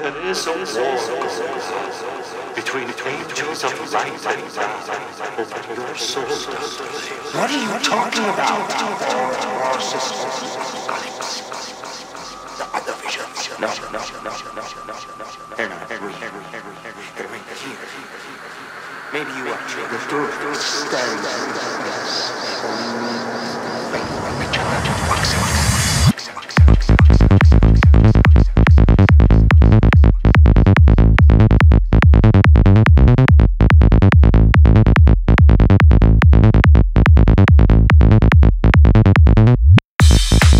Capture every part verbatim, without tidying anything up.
There is a war between angels of light and dark over your soul. What are you talking about? Our systems, galaxies, the other visions. No, no, no, no, no, no. They're not real. They're here. Maybe you are true. The truth stands between us. Only when we charge and wax it.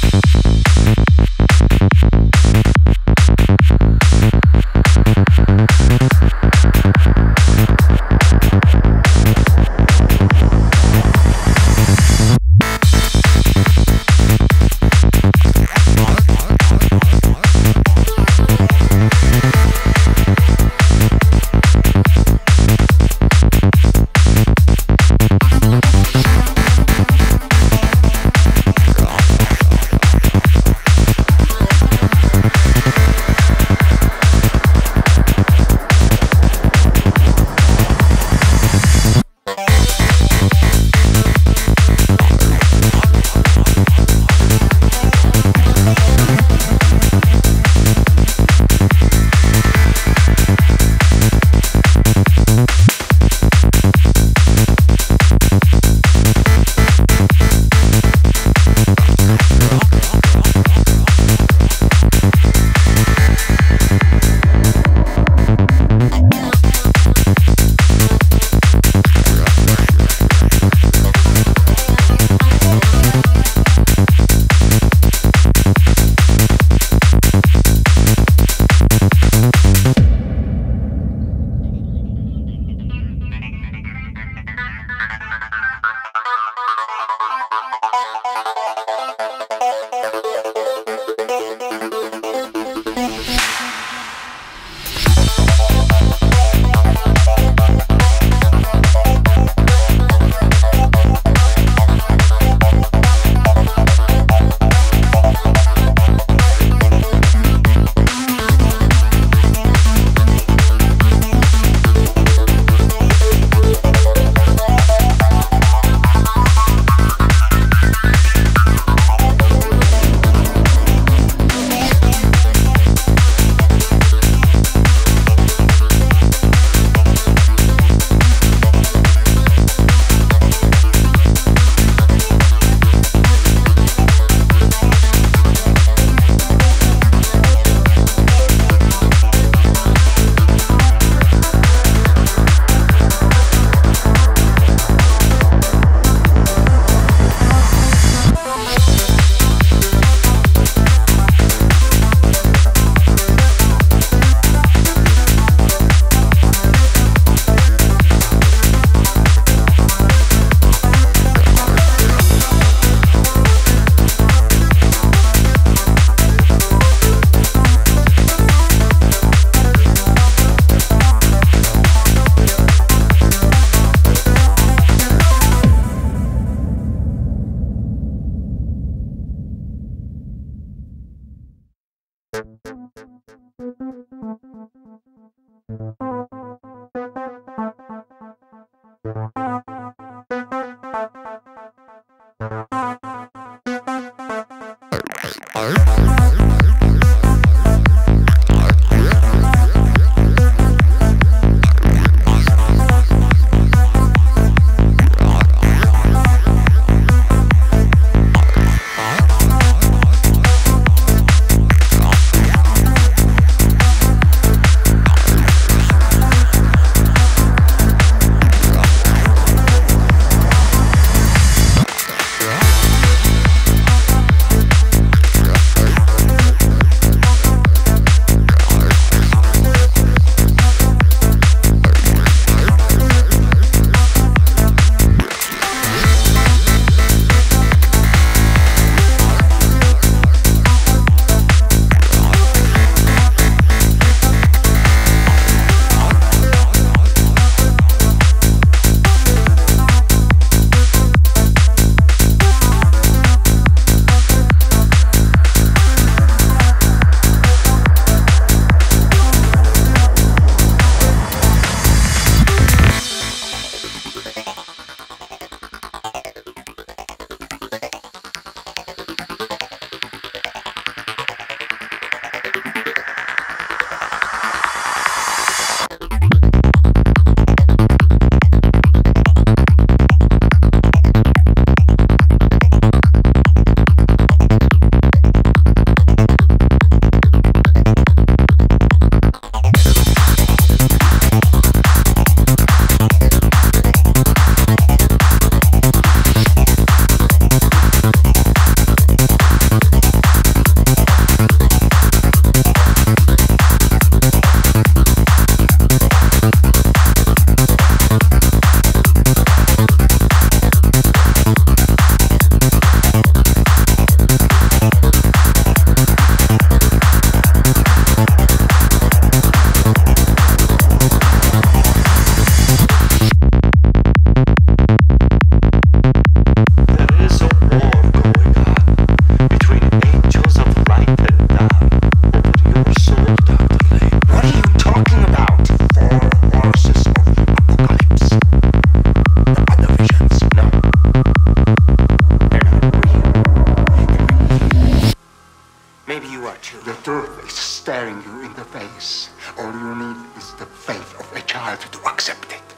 We'll be right back. Maybe you are too. The truth is staring you in the face. All you need is the faith of a child to accept it.